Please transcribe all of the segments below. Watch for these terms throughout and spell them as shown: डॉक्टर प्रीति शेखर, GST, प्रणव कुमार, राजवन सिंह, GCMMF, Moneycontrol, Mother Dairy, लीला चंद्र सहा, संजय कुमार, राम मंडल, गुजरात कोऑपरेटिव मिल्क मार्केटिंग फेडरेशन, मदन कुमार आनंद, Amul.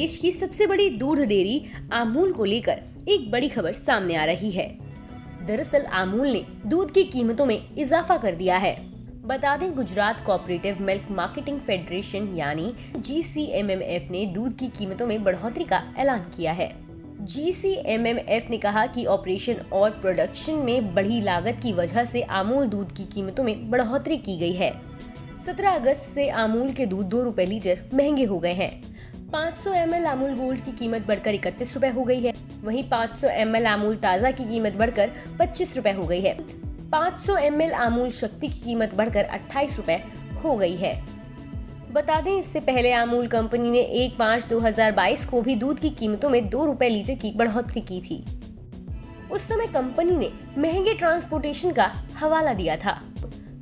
देश की सबसे बड़ी दूध डेयरी अमूल को लेकर एक बड़ी खबर सामने आ रही है। दरअसल अमूल ने दूध की कीमतों में इजाफा कर दिया है। बता दें, गुजरात कोऑपरेटिव मिल्क मार्केटिंग फेडरेशन यानी GCMMF ने दूध की कीमतों में बढ़ोतरी का ऐलान किया है। GCMMF ने कहा कि ऑपरेशन और प्रोडक्शन में बढ़ी लागत की वजह से अमूल दूध की कीमतों में बढ़ोतरी की गई है। 17 अगस्त से अमूल के दूध 2 रुपए लीटर महंगे हो गए हैं। 500 ml अमूल गोल्ड की कीमत बढ़कर 31 रुपए हो गई है। वहीं 500 ml अमूल ताज़ा की कीमत बढ़कर 25 रुपए हो गई है। 500 ml अमूल शक्ति की कीमत बढ़कर 28 रुपए हो गई है। बता दें, इससे पहले अमूल कंपनी ने 1 मार्च 2022 को भी दूध की कीमतों में 2 रुपए लीटर की बढ़ोतरी की थी। उस समय कंपनी ने महंगे ट्रांसपोर्टेशन का हवाला दिया था।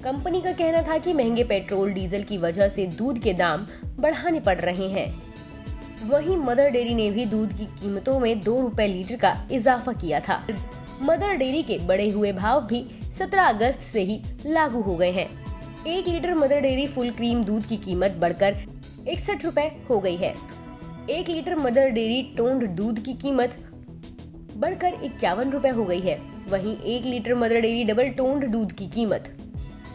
कंपनी का कहना था कि महंगे पेट्रोल डीजल की वजह से दूध के दाम बढ़ाने पड़ रहे हैं। वहीं मदर डेयरी ने भी दूध की कीमतों में 2 रुपए लीटर का इजाफा किया था। मदर डेयरी के बढ़े हुए भाव भी 17 अगस्त से ही लागू हो गए हैं। 1 litre mother dairy full cream दूध की कीमत बढ़कर 61 रुपए हो गई है। 1 लीटर मदर डेयरी टोंड दूध की कीमत बढ़कर 51 रुपए हो गई है। वहीं 1 litre mother dairy double toned दूध की कीमत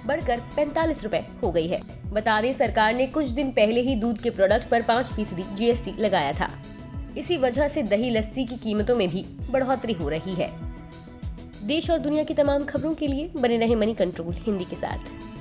बढ़कर 45 रुपए हो गई है। बता दें, सरकार ने कुछ दिन पहले ही दूध के प्रोडक्ट पर 5% GST लगाया था। इसी वजह से दही लस्सी की कीमतों में भी बढ़ोतरी हो रही है। देश और दुनिया की तमाम खबरों के लिए बने रहे मनी कंट्रोल हिंदी के साथ।